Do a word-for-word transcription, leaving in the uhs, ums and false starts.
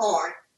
corn